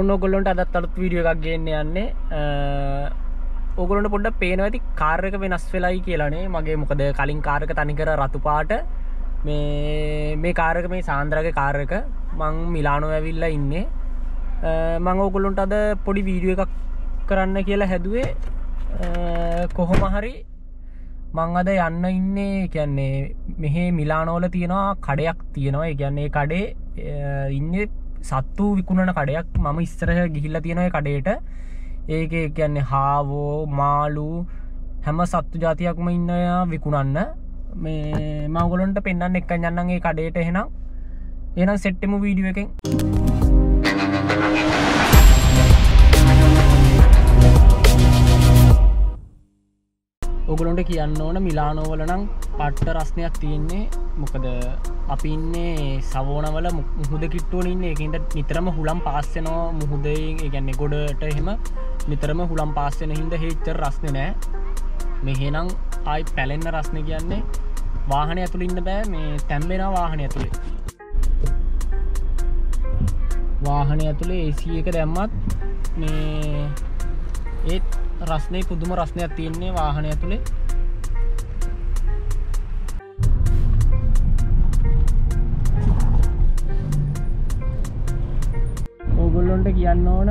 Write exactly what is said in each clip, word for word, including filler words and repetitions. ඔන්න ඔයගොල්ලන්ට අදත් අලුත් වීඩියෝ එකක් ගේන්න යන්නේ. ඔයගොල්ලන්ට පොඩ්ඩක් පේනවා ඇති කාර් එක වෙනස් වෙලයි කියලානේ. මගේ මොකද කලින් කාර් එක තනිකර රතු පාට මේ මේ කාර් එක මේ සාන්ද්‍රාගේ කාර් එක මං මිලානෝ ඇවිල්ලා ඉන්නේ. මම ඔයගොල්ලන්ට අද පොඩි වීඩියෝ එකක් කරන්න කියලා හැදුවේ. කොහොම හරි මං අද යන්න ඉන්නේ කියන්නේ මෙහි මිලානෝ වල තියෙනවා කඩයක් තියෙනවා. ඒ කියන්නේ ඒ කඩේ ඉන්නේ සත්තු විකුණන කඩයක්. මම ඉස්සරහ ගිහිල්ලා තියෙන ඒ කඩේට ඒකේ කියන්නේ හාවෝ මාළු හැම සත්තු జాතියක්ම ඉන්නවා විකුණන්න. මේ මම ඔයගොල්ලන්ට පෙන්වන්න එක්කන් යන්නම් ඒ කඩේට. එහෙනම් එහෙනම් සෙට් වෙමු වීඩියෝ එකෙන්. ඔයගොල්ලන්ට කියන්න ඕන මිලානෝ වල නම් පට්ට රස්නයක් තියෙන්නේ. මොකද අපි ඉන්නේ සවෝන වල මුහුද කිට්ටුවල ඉන්නේ. ඒකින්ද නිතරම හුලම් පාස් වෙනවා මුහුදේ. ඒ කියන්නේ ගොඩට එහෙම නිතරම හුලම් පාස් වෙන හින්දා හේච්චර රස්නේ නැහැ. මෙහෙනම් ආයි පැලෙන්න රස්නේ කියන්නේ වාහනේ ඇතුළේ ඉන්න බෑ. මේ තැම්බෙනවා වාහනේ ඇතුළේ. වාහනේ ඇතුළේ A C එක දැම්මත් මේ ඒත් රස්නේ පුදුම රස්නයක් තියෙන්නේ වාහනේ ඇතුලේ. ඕගොල්ලන්ට කියන්න ඕන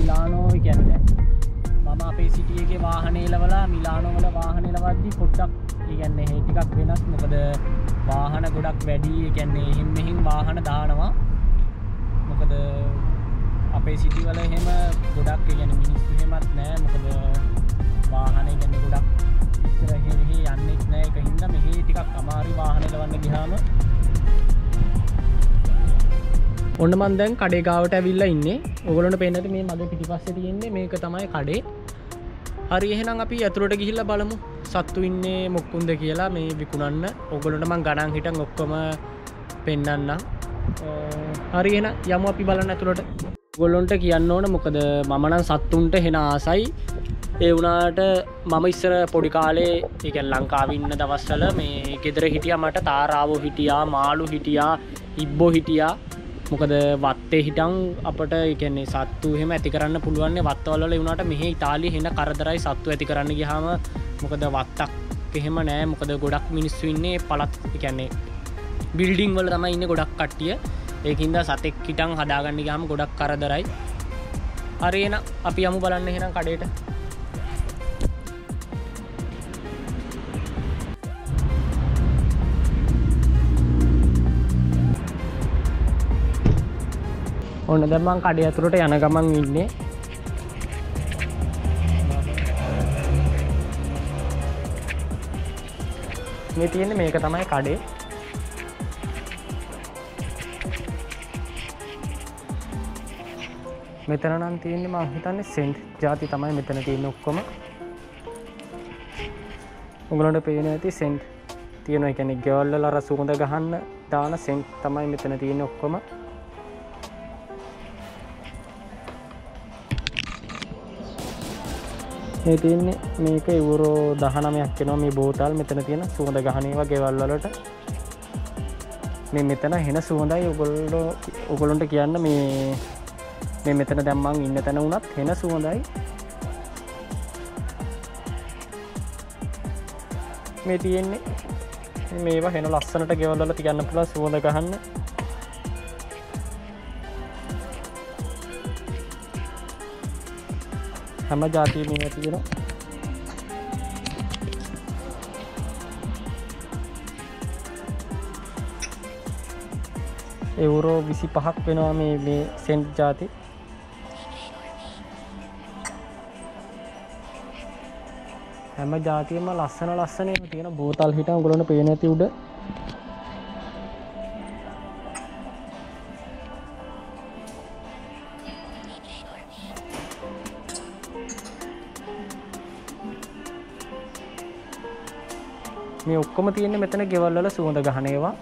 මිලානෝ කියන්නේ මම අපේ සිටි එකේ වාහනේ ඉලවලා මිලානෝ වල වාහනේ ඉලවද්දි පොඩ්ඩක් ඒ කියන්නේ හේ ටිකක් වෙනස්. මොකද වාහන ගොඩක් වැඩි. ඒ කියන්නේ එහෙන් මෙහෙන් වාහන දානවා. මොකද අපේ සිටි වල එහෙම ගොඩක් ඒ කියන්නේ මිනිස්සු එහෙමත් නැහැ. මොකද වාහනේ කියන්නේ ගොඩක් ඉස්සර එහෙ යන්නේ නැහැ. ඒක හින්දා මෙහෙ ටිකක් අමාරු වාහනේ ලවන්න ගියාම. ඔන්න මම දැන් කඩේ ගාවට ඇවිල්ලා ඉන්නේ. ඔයගොල්ලන්ට පේන්න ඇති මේ මගේ පිටිපස්සේ තියෙන්නේ මේක තමයි කඩේ. හරි එහෙනම් අපි ඇතුළට ගිහිල්ලා බලමු සත්තු ඉන්නේ මොක්කුන්ද කියලා මේ විකුණන්න. ඔයගොල්ලන්ට මම ගණන් හිටන් ඔක්කොම පෙන්නන්නම්. හරි එහෙනම් යමු අපි බලන්න ඇතුළට. ගොල්ලොන්ට කියන්න ඕන මොකද මම නම් සත්තුන්ට හෙන ආසයි. ඒ වුණාට මම ඉස්සර පොඩි කාලේ ඒ කියන්නේ ලංකාවේ ඉන්න දවස්වල මේ ගෙදර හිටියා. මට තාරාවෝ හිටියා, මාළු හිටියා, ඉබ්බෝ හිටියා. මොකද වත්තේ හිටන් අපට ඒ කියන්නේ සත්තු එහෙම ඇති කරන්න පුළුවන් නේ වත්තවල. ඒ වුණාට මෙහි ඉතාලියේ හෙන කරදරයි සත්තු ඇති කරන්න ගියාම. මොකද වත්තක් එහෙම නැහැ. මොකද ගොඩක් මිනිස්සු ඉන්නේ පළත් ඒ කියන්නේ බිල්ඩින් වල තමයි ඉන්නේ ගොඩක් කට්ටිය. ඒකින්ද සතෙක් හිටන් හදාගන්න ගියාම ගොඩක් කරදරයි. හරි එහෙනම් අපි යමු බලන්න එහෙනම් කඩේට. ඔන්න දැන් මං කඩේ ඇතුළට යන ගමන් ඉන්නේ. මේ තියෙන්නේ මේක තමයි කඩේ. මෙතන නම් තියෙන්නේ මම හිතන්නේ සෙන්ට් ಜಾති තමයි මෙතන තියෙන ඔක්කොම. උගලොන්ට පේන ඇති සෙන්ට් තියෙනවා. ඒ කියන්නේ ගෙවල් වල අර සුගඳ ගහන්න දාන සෙන්ට් තමයි මෙතන තියෙන ඔක්කොම. මේ තියෙන්නේ මේක යුරෝ දහනවයක් වෙනවා මේ බෝතල්. මෙතන තියෙන සුගඳ ගහන ඒවා ගෙවල් වලට. මේ මෙතන හෙන සුගඳයි. උගලෝ උගලොන්ට කියන්න මේ මේ මෙතන දැම්මන් ඉන්න තැන වුණත් හෙන සුවඳයි. මේ තියෙන්නේ මේවා හෙන ලස්සනට ගෙවල්වල තියන්න පුළුවන් සුවඳ ගන්න. හැම જાතියෙම මේවා තියෙනවා. යුරෝ විසිපහක් වෙනවා මේ මේ සෙන්ට් જાති. හැම જાතියෙම ලස්සන ලස්සන ඒවා තියෙන බෝතල් හිටන් උගලොන්ට පේන ඇති උඩ. මේ ඔක්කොම තියෙන්නේ මෙතන ගෙවල් වල සුවඳ ගහන ඒවා.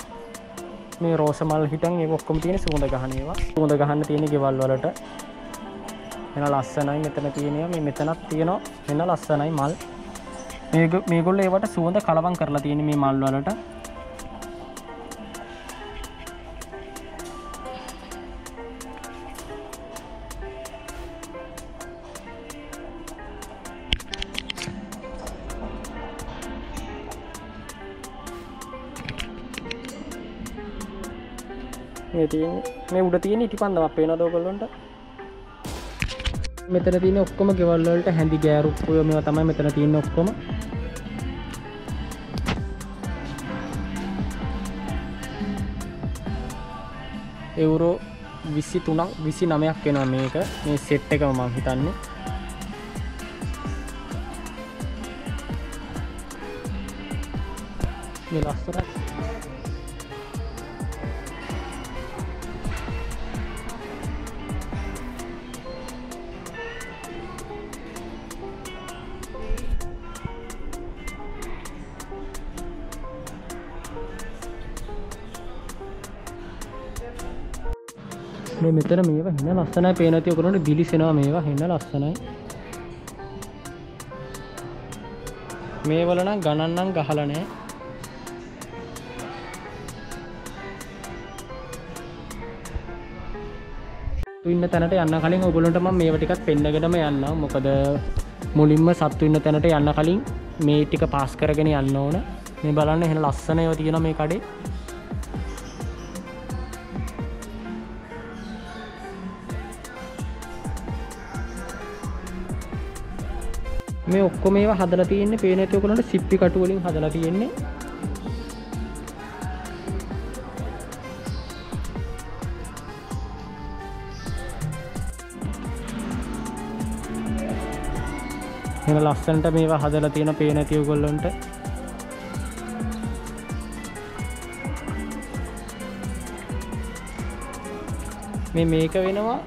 මේ රෝස මල් හිටන් ඒ ඔක්කොම තියෙන සුවඳ ගහන ඒවා. සුවඳ ගහන්න තියෙන ගෙවල් වලට එන ලස්සනයි මෙතන තියෙනවා. මේ මෙතනක් තියෙනවා එන ලස්සනයි මල්. මේ මේගොල්ලෝ ඒවට සුවඳ කලවම් කරලා තියෙන මේ මල් වලට. මේ තියෙන්නේ මේ උඩ තියෙන ඉටි පන්දමක් පේනවද ඔයගොල්ලන්ට? මෙතන තියෙන ඔක්කොම ගෙවල් වලට හැඳි ගෑරුප්පුව මේවා තමයි මෙතන තියෙන ඔක්කොම. යුරෝ විසි තුනක් විසි නවයක් වෙනවා මේක. මේ සෙට් එකම මම හිතන්නේ. මේ ලස්සනයි. මේ මෙතන මේවා හින ලස්සනයි පේනවා තිය ඔයගොල්ලන්ට බිලිසෙනවා මේවා හින ලස්සනයි මේවල නම් ගණන් නම් ගහලා නැහැ සතු ඉන්න තැනට යන්න කලින් ඔයගොල්ලන්ට මම මේවා ටිකක් පෙන්නගෙනම යන්නම් මොකද මුලින්ම සතු ඉන්න තැනට යන්න කලින් මේ ටික පාස් කරගෙන යන්න ඕන මේ බලන්න හින ලස්සන ඒවා තියෙනවා මේ කඩේ මේ ඔක්කොම ඒවා හදලා තියෙන්නේ පේන ඇති ඔයගොල්ලන්ට සිප්පි කටු වලින් හදලා තියෙන්නේ මේ ලස්සනට මේවා හදලා තියෙන පේන ඇති ඔයගොල්ලන්ට මේ මේක වෙනවා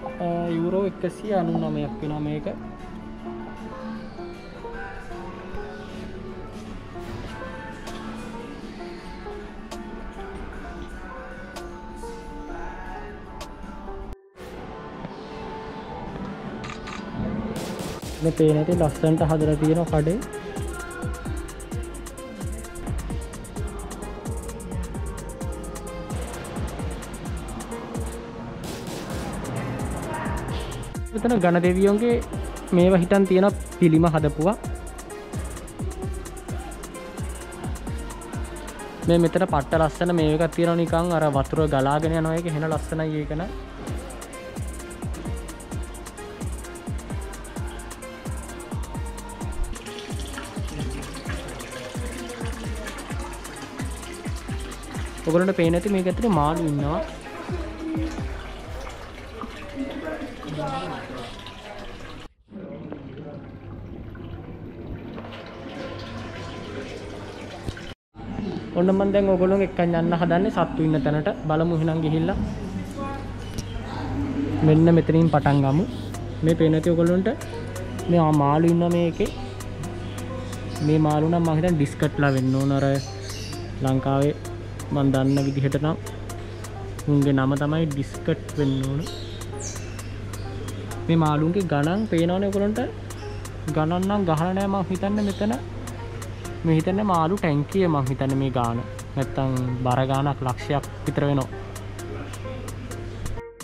යුරෝ එකසිය අනූනවයක් වෙනවා මේක මේ පේන ඇති ලස්සනට හදලා තියෙන කඩේ මෙතන ගණ දෙවියන්ගේ මේවා හිටන් තියෙන පිළිම හදපුවා මේ මෙතන පට්ට ලස්සන මේක තියෙනවා නිකන් අර වතුර ගලාගෙන යනවා ඒක එහෙන ලස්සනයි ඒක න ඔයගොල්ලන්ට පේන ඇති මේක ඇතුලේ මාළු ඉන්නවා. ඔන්න මම දැන් ඔයගොල්ලෝ එක්කන් යන්න හදන්නේ සත්තු ඉන්න තැනට. බලමු එහෙනම් ගිහිල්ලා. මෙන්න මෙතනින් පටන් ගමු. මේ පේන ඇති ඔයගොල්ලන්ට මේ මාළු ඉන්නවා මේකේ. මේ මාළු නම් මම හිතන්නේ ඩිස්කට්ලා වෙන්න ඕන අර ලංකාවේ මන් දන්න විදිහට නම් උන්ගේ නම තමයි ඩිස්කට් වෙන්න ඕන. මේ මාළුන්ගේ ගණන් පේනවනේ ඔයගොල්ලන්ට ගණන් නම් ගහලා නැහැ මම හිතන්නේ මෙතන මම හිතන්නේ මාළු ටැංකිය මම හිතන්නේ මේ ගාන නැත්තම් බර ගානක් ලක්ෂයක් විතර වෙනවා.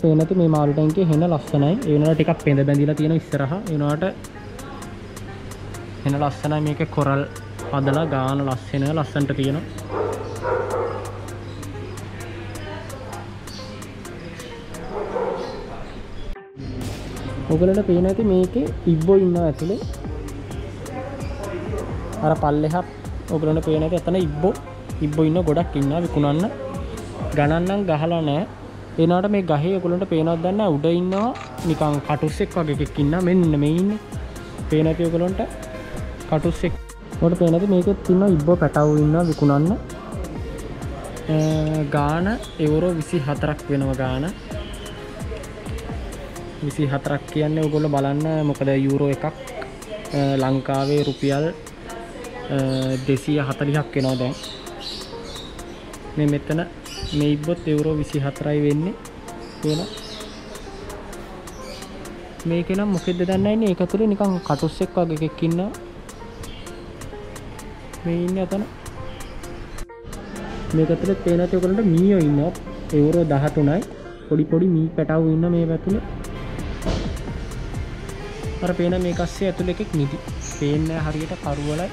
ඒ නැති මේ මාළු ටැංකිය හෙන ලස්සනයි. ඒ වෙනලා ටිකක් පෙඳ බැඳිලා තියෙන ඉස්සරහා ඒ වුණාට හෙන ලස්සනයි මේකේ කොරල් හදලා ගාන ලස්සන ලස්සන්ට තියෙනවා. ඔයගොල්ලන්ට පේන ඇති මේකේ ඉබ්බෝ ඉන්නවා ඇතුලේ අර පල්ලෙහා ඔයගොල්ලන්ට පේන ඇති එතන ඉබ්බෝ ඉබ්බෝ ඉන්න ගොඩක් ඉන්නවා විකුණන්න ගණන් නම් ගහලා නැහැ එනවාට මේ ගහේ ඔයගොල්ලන්ට පේනවද දන්නේ උඩ ඉන්නවා නිකන් කටුස්සෙක් වගේ එකෙක් ඉන්නා මෙන්න මේ ඉන්නේ පේන ඇති ඔයගොල්ලන්ට කටුස්සෙක් ඔකට පේන ඇති මේකෙත් ඉන්නවා ඉබ්බෝ පැටවු ඉන්නවා විකුණන්න ගාන යුරෝ විසි හතරක් වෙනවා ගාන විසි හතරක් කියන්නේ ඔයගොල්ලෝ බලන්න මොකද යුරෝ එකක් ලංකාවේ රුපියල් දෙසිය හතලිහක් වෙනවා දැන් මේ මෙතන මේ ඉබ්බොත් යුරෝ විසි හතරයි වෙන්නේ කියලා මේක නම් මොකෙද්ද දන්නේ නැහැ ඒක තුලේ නිකන් කටුස්සෙක් වගේ එකෙක් ඉන්නවා මේ ඉන්නේ අතන මේක ඇතුලේ පේන ඇති ඔයගොල්ලන්ට මීයෝ ඉන්නවා යුරෝ දහතුනයි පොඩි පොඩි මී පැටවු ඉන්න මේ වැතුලේ අර පේන මේ කස්සේ ඇතුළේ එකෙක් නිදි. පේන්නේ හරියට කරුවලයි.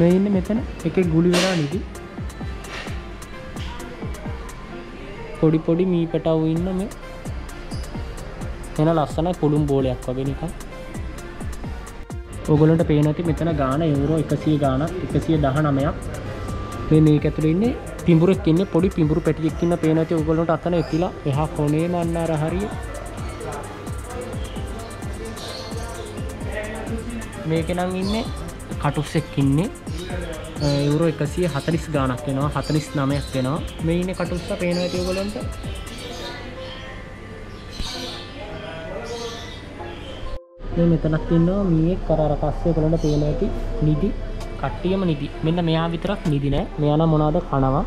මේ ඉන්නේ මෙතන එකෙක් ගුලි වෙලා නිදි. පොඩි පොඩි මී පැටවු ඉන්න මේ එන ලස්සන කුළුම් බෝලයක් වගේ නිකන්. ඔයගොල්ලන්ට පේන ඇති මෙතන ගාන යුරෝ එකසිය ගානක් එකසිය දහනවයක් මේ මේක ඇතුළේ ඉන්නේ පිඹුරෙක් ඉන්නේ පොඩි පිඹුරු පැටියෙක් ඉන්න පේන ඇති ඔයගොල්ලන්ට අතන එතිලා එහා කොනේ නන්න අර හරිය මේකේ නම් ඉන්නේ කටුස්සෙක් ඉන්නේ යුරෝ එකසිය හතලිස් ගානක් වෙනවා හතලිස් නවයක් වෙනවා මේ ඉන්නේ කටුස්සා පේන ඇති ඔයගොල්ලන්ට. මේ මෙතනක් ඉන්නවා මීයක් කර අර පස්සේ ඔයගොල්ලන්ට පේන ඇති නිදි කට්ටියම නිදි. මෙන්න මෙයා විතරක් නිදි නෑ. මෙයා නම් මොනවාද කනවා.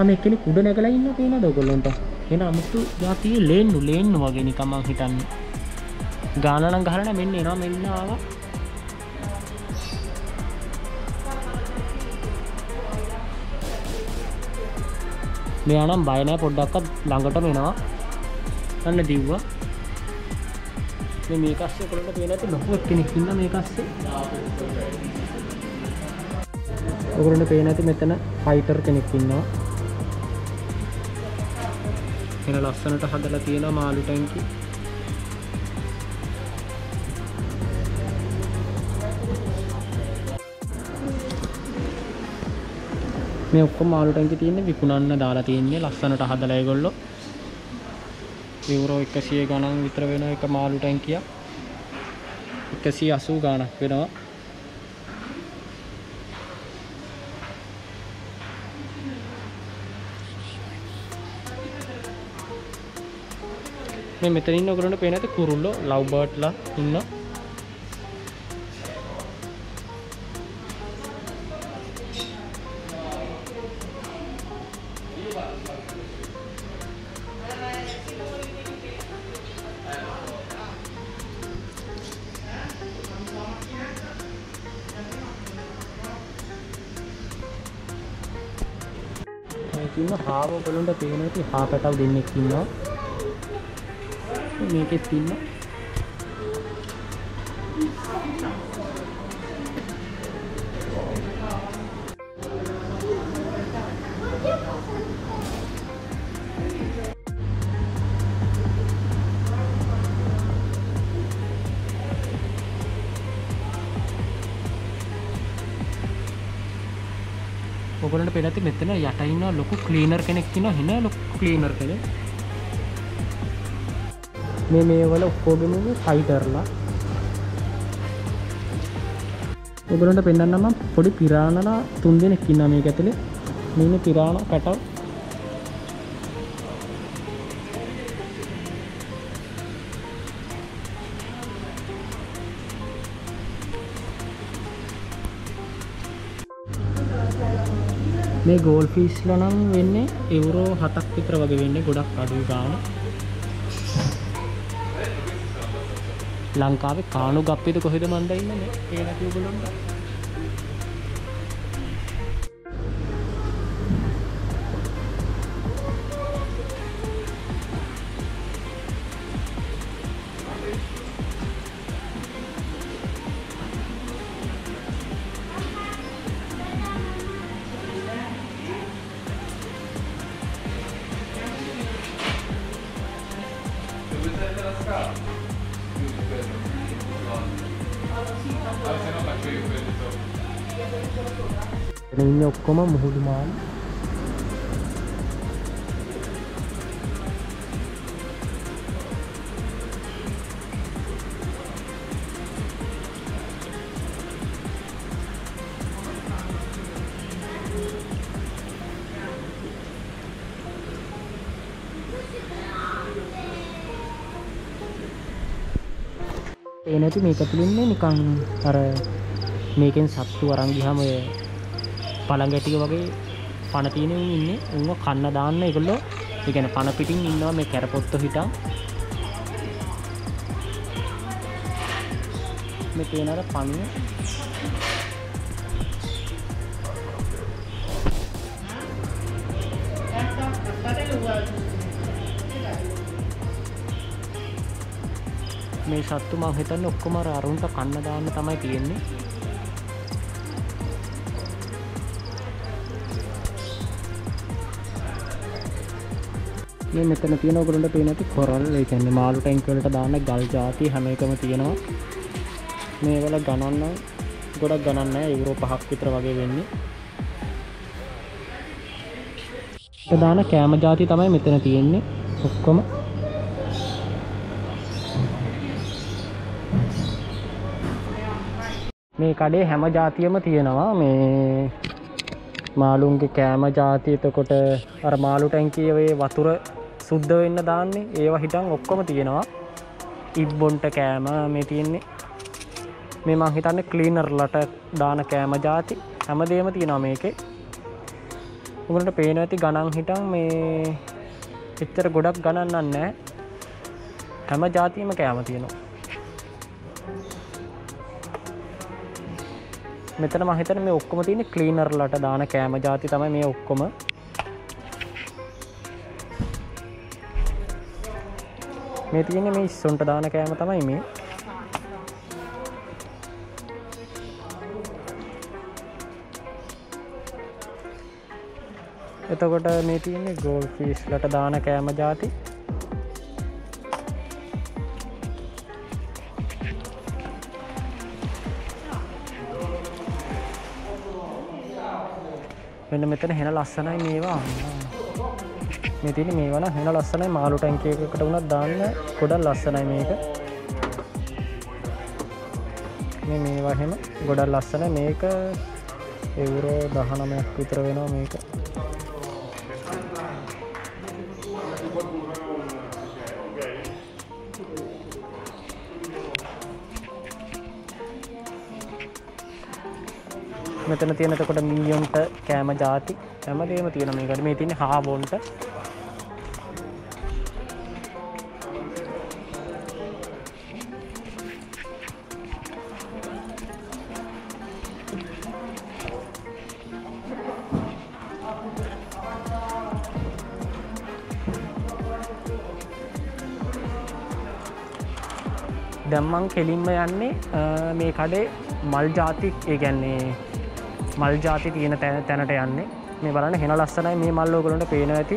අනේ කෙනෙක් උඩ නැගලා ඉන්න පේනද ඔයගොල්ලන්ට? එන අමුතු જાතියේ ලේන්නු ලේන්නු වගේ නිකන් මං හිතන්නේ. ගාන නම් ගහලා නෑ මෙන්න එනවා මෙන්න ආවා. මෙයා නම් බය නෑ පොඩ්ඩක්වත් ළඟටම එනවා. අන්න දිව්වා. මේ කස්සේ ඔයගොල්ලන්ට පේන ඇති ලොකු කෙනෙක් ඉන්න මේ කස්සේ. ඔයගොල්ලන්ට පේන ඇති මෙතන ෆයිටර් කෙනෙක් ඉන්නවා. එන ලස්සනට හදලා තියෙනවා මාළු ටැංකිය. මේ ඔක්කොම මාළු ටැංකිය තියෙන්නේ විකුණන්න දාලා තියෙන්නේ ලස්සනට හදලා ඒගොල්ලෝ. යුරෝ එකසිය ගණන් විතර වෙන එක මාළු ටැංකියක් එකසිය අසූ ගණක් වෙනවා. මේ මෙතන ඉන්න ඔයගොල්ලන්ට පේන ඇති කුරුල්ලෝ ලව් බර්ඩ්ලා ඉන්න. हाव ओगल पेन हा पेटा दिन मेके ඔයගොල්ලන්ට පේන ඇති මෙතන යට ඉන්න ලොකු ක්ලීනර් කෙනෙක් ඉන්නවා හින ලොකු ක්ලීනර් කෙනෙක්. මේ මේ වල ඔක්කොගෙම ෆයිටර්ලා. ඔයගොල්ලන්ට පෙන්නන්න මම පොඩි පිරානලා තුන් දෙනෙක් ඉන්නවා මේක ඇතුලේ. මේ ඉන්නේ පිරාන පැටව. මේ ගෝල් ෆිස්ලා නම් වෙන්නේ යුරෝ හතක් විතර වගේ වෙන්නේ ගොඩක් අඩුයි ගාන. ලංකාවේ කාණු ගප්පේද කොහෙද මන්ද ඉන්නේ මේ නැති ඔයගොල්ලන්ට. ඉන්න ඔක්කොම මුහුදු මාළු. ඒ නැති මේක තුලින්නේ නිකන් අර මේකෙන් සත්තු අරන් ගියාම ඔය පළඟැටික වගේ පණ තියෙන උන් ඉන්නේ උන්ව කන්න දාන්න ඒගොල්ලෝ ඒ කියන්නේ පණ පිටින් ඉන්නවා මේ කැරපොත්තු හිටන්. මේ පේන අර පණිය මේ සත්තු මම හිතන්නේ ඔක්කොම අර අරුන්ට කන්න දාන්න තමයි තියෙන්නේ. मैं මෙතන තියෙන ඔයගොල්ලන්ට පේන ඇති කොරල්, ඒ කියන්නේ මාළු ටැංකිය වලට දාන ගල් జాති හැම එකම තියෙනවා. මේ වල ගණන් නම් ගොඩක් ගණන් නැහැ, යුරෝ පහක් විතර වගේ වෙන්නේ. ප්‍රධාන කෑම జాති තමයි මෙතන තියෙන්නේ ඔක්කොම. මේ කඩේ හැම జాතියෙම තියෙනවා, මේ මාළුන්ගේ කෑම జాති. එතකොට අර මාළු ටැංකියේ වතුර සුද්ධ වෙන්න දාන්නේ ඒවා හිටන් ඔක්කොම තියෙනවා. ඉබ්බොන්ට කෑම මේ තියෙන්නේ, මේ මං හිතන්නේ ක්ලීනර්ලට දාන කෑම జాති හැමදේම තියෙනවා මේකේ. උගලට පේනවා ඇති ගණන් හිටන් මේ එච්චර ගොඩක් ගණන් නැහැ, හැම జాතියෙම කෑම තියෙනවා. මෙතන මම හිතන්නේ මේ ඔක්කොම තියෙන්නේ ක්ලීනර්ලට දාන කෑම ಜಾති තමයි මේ ඔක්කොම. මේ තියෙන්නේ මේ ඉස්සොන්ට දාන කෑම තමයි මේ. එතකොට මේ තියෙන්නේ ගෝල් ෆිෂ්ලට දාන කෑම ಜಾති. මෙන්න මෙතන හෙන ලස්සනයි මේවා. මේ තියෙන මේවා නම් හෙන ලස්සනයි, මාළු ටැංකිය එකකට උනත් දාන්න ගොඩක් ලස්සනයි මේක. මේ මේවා හැම ගොඩක් ලස්සනයි. මේක යුරෝ දහනවයක් විතර වෙනවා මේක. මෙතන තියෙන එතකොට මීයොන්ට කෑම ಜಾති හැමදේම තියෙන මේකට. මේ තියෙන්නේ හාබොන්ට. දැන් මං කෙලින්ම යන්නේ මේ කඩේ මල් ಜಾති, ඒ කියන්නේ මල් ಜಾති තියෙන තැනට යන්නේ. මේ බලන්න හෙන ලස්සනයි මේ මල් ඔයගොල්ලන්ට පේනවා ඇති.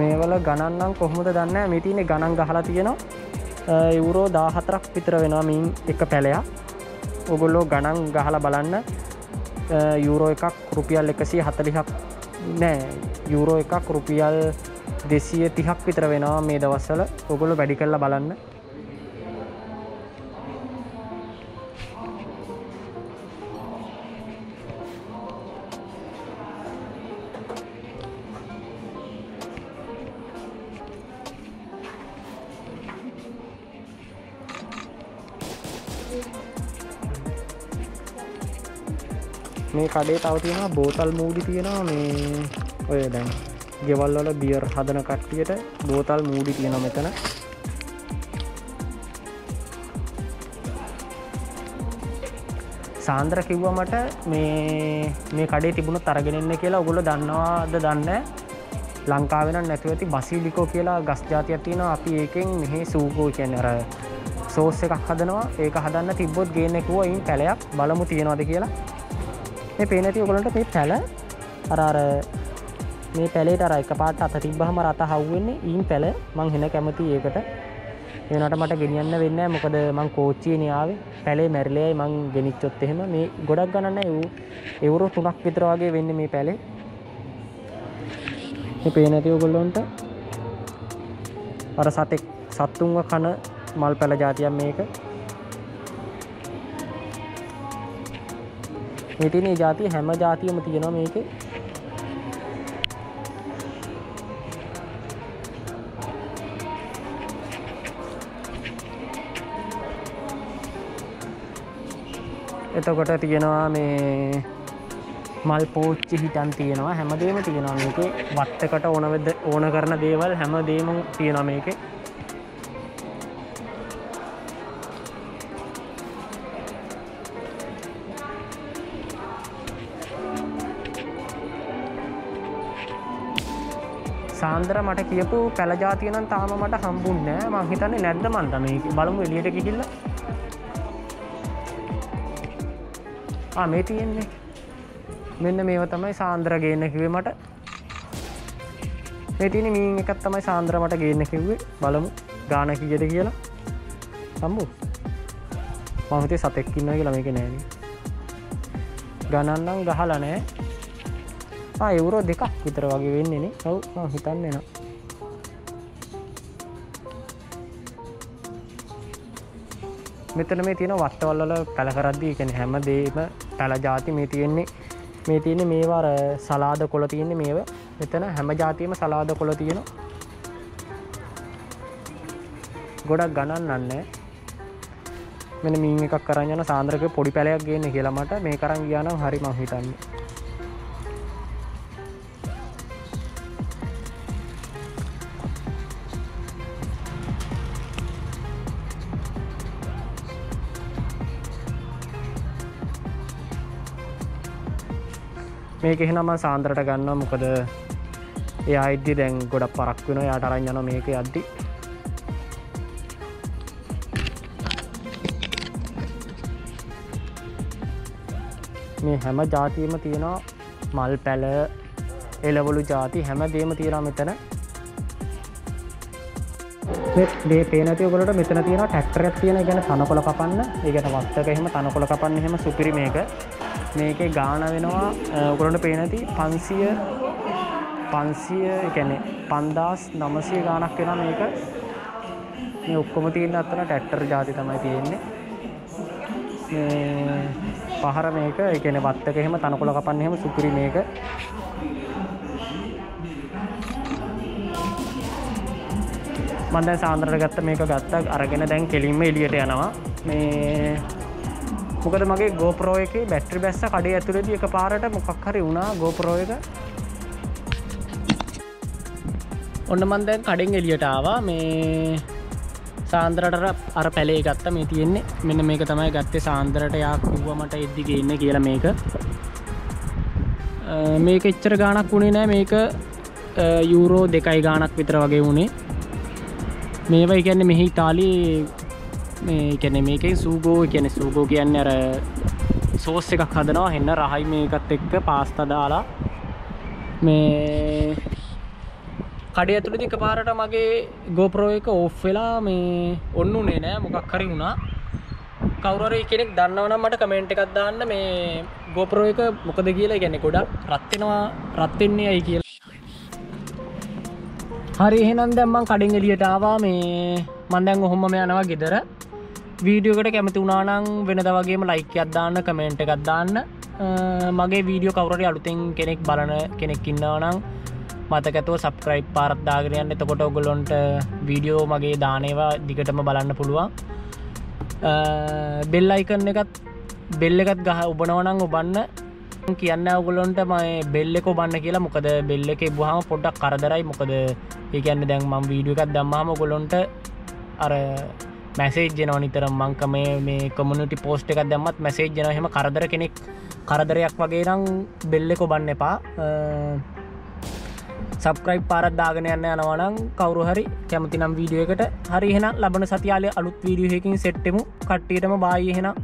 මේ වල ගණන් නම් කොහොමද දන්නේ නැහැ. මේ තියෙන්නේ ගණන් ගහලා තියෙනවා යුරෝ දහහතරක් විතර වෙනවා මින් එක පැලයක්. ඔයගොල්ලෝ ගණන් ගහලා බලන්න. යුරෝ එකක් රුපියල් එකසිය හතලිහක් නෑ, යුරෝ එකක් රුපියල් දෙසිය තිහක් විතර වෙනවා මේ දවස්වල. ඔයගොල්ලෝ වැඩි කරලා බලන්න. මේ කඩේ තව තියෙනවා බෝතල් මූඩි තියෙනවා මේ ඔය දැන් ගෙවල් වල බියර් හදන කට්ටියට බෝතල් මූඩි තියෙනවා මෙතන. සාන්ද්‍ර කිව්වා මට මේ මේ කඩේ තිබුණොත් අරගෙන එන්න කියලා. ඔයගොල්ලෝ දන්නවද දන්නේ නැහැ. ලංකාවේ නම් නැතුව ඇති බසිලිකෝ කියලා ගස් జాතියක් තියෙනවා. අපි ඒකෙන් මෙහි සූකෝ කියන්නේ අර සෝස් එකක් හදනවා. ඒක හදන්න තිබ්බොත් ගේන්න කිව්වා. ඊයින් පැලයක් බලමු තියෙනවද කියලා. මේ පේන ඇති ඔයගොල්ලන්ට මේ පැල අර අර මේ පැලේට අර එකපාරට අත තිබ්බහම රත හවුවෙන්නේ. ඊයින් පැල මං හෙන කැමති ඒකට. ඒ වුණාට මට ගෙනියන්න වෙන්නේ නැහැ, මොකද මං කෝච්චියනේ ආවේ. පැලේ මැරිලෙයි මං ගෙනිච්චොත් එහෙම මේ ගොඩක් ගණන් නැහැ. යුරෝ තුනක් විතර වගේ වෙන්නේ මේ පැලේ. මේ පේන ඇති ඔයගොල්ලන්ට අර සතෙක් සත්තුන්ව කන මල් පැල జాතියක් මේක. මේ තියෙන జాති හැම జాතියෙම තියෙනවා මේකේ. එතකොට තියෙනවා මේ මල් පෝච්චි හිටන් තියෙනවා හැමදේම තියෙනවා මේකේ. වත්තකට ඕන ඕන කරන දේවල් හැමදේම තියෙනවා මේකේ. සාන්ද්‍ර මට කියපු පැල జాතිය නම් තාම මට හම්බුන්නේ නැහැ. මං හිතන්නේ නැද්ද මන්ද මේක. බලමු එළියට ගිහිල්ලා. ආ මේ තියෙන්නේ මෙන්න මේව තමයි සාන්ද්‍ර ගේන්න කිව්වේ මට මේ තියෙන්නේ මීන් එකක් තමයි සාන්ද්‍ර මට ගේන්න කිව්වේ බලමු ගාන කීයද කියලා සම්මු මම හිතේ සතෙක් ඉන්නවා කියලා මේකේ නෑ නේ ගණන් නම් ගහලා නෑ ආ යුරෝ දෙකක් විතර වගේ වෙන්නේ නේ ඔව් මම හිතන්නේ නෑ मित्र में तीन वट वाल कलकरदी हेम देव तल जाति मेती मेती मेव सलाद कुलती मेव मित्र हेम जाति में सलाद कुलती गुड़ गण ने मैं मी करा सांद्र के पोड़ पेल गीलट मे करा हरी महिता මේක එහෙනම් මම සාන්ද්‍රට ගන්නවා මොකද එයා ඉදදී දැන් ගොඩක් පරක් වෙනවා එයාට අරන් යනවා මේක යද්දි මේ හැම જાතියෙම තියෙනවා මල් පැල එළවලු જાති හැමදේම තියෙනවා මෙතන මේ මේ පේනතිය ඔයගොල්ලන්ට මෙතන තියෙනවා ට්‍රැක්ටරයක් තියෙනවා ඒ කියන්නේ තනකොළ කපන්න ඒ කියන්නේ වත්තක එහෙම තනකොළ කපන්න එහෙම සුපිරි මේක මේකේ ගාන වෙනවා ඔයගොල්ලන්ට පේන ඇති පන්සිය පන්සිය ඒ කියන්නේ පන්දාස් නවසිය ගාණක් වෙනවා මේක මේ ඔක්කොම තියෙන අතන ට්‍රැක්ටර් જાති තමයි තියෙන්නේ මේ පහර මේක ඒ කියන්නේ වත්තක එහෙම තනකොළ කපන්න එහෙම සුපිරි මේක මම දැන් සාන්ද්‍රට ගත්ත මේක ගත්තා අරගෙන දැන් කෙලින්ම එළියට යනවා මේ මොකද මගේ GoPro එකේ බැටරි බැස්ස කඩේ ඇතුලේදී එකපාරට මොකක් හරි වුණා GoPro එක. ඔන්න මම දැන් කඩෙන් එළියට ආවා. මේ සාන්ද්‍රට අර පැලේ ගත්තා මේ තියෙන්නේ. මෙන්න මේක තමයි ගත්තේ සාන්ද්‍රට යා කිව්වා මට එද්දි ගේන්න කියලා මේක. මේක එච්චර ගාණක් වුණේ නෑ මේක යූරෝ දෙකයි ගාණක් විතර වගේ වුණේ. මේවා කියන්නේ මෙහි ඉතාලියේ මේ කියන්නේ මේකේ සූගෝ කියන්නේ සූගෝ කියන්නේ අර සෝස් එකක් හදනවා හෙන්න රහයි මේකත් එක්ක පාස්තා දාලා මේ කඩේ ඇතුළේදී එකපාරට මගේ GoPro එක ඕෆ් වෙලා මේ ඔන්නුනේ නෑ මොකක් හරි වුණා කවුරු හරි කෙනෙක් දන්නවනම් මට කමෙන්ට් එකක් දාන්න මේ GoPro එක මොකද කියලා කියන්නේ ගොඩක් රත් වෙනවා රත් වෙන්නේ ඇයි කියලා හරි එහෙනම් දැන් මම කඩෙන් එළියට ආවා මේ මම දැන් ඔහොම යනවා ගෙදර वीडियो कमती विनद वगे लाइक कमेंट मगे वीडियो कवर अड़ते के बल के मत कतो सब्सक्राइब पारत दागरी तोट उंट वीडियो मगे दाने व दिगट बल पुलवा बेल ऐकन बेल उबन उबन की अन्न उगलुंट मैं बेल को बन के मुखद बेल के बुहा पोट करदर मुखद ये मम वीडियो का दम्मा उगलुंट अरे मैसेज जनोनीतर मंक में मैं कम्युनिटी पोस्ट का दम्मत मैसेज जनो हेम खरदर के खरदर यकवगेरा बेल को बनने पा सब्सक्राइब पारद दागने अनवाण कौर हरी कैमती नम वीडियो कट हरी है ना लबन सत्याले अलुत वीडियो है कि सेट्टेमु कट्टीटम बाई है ना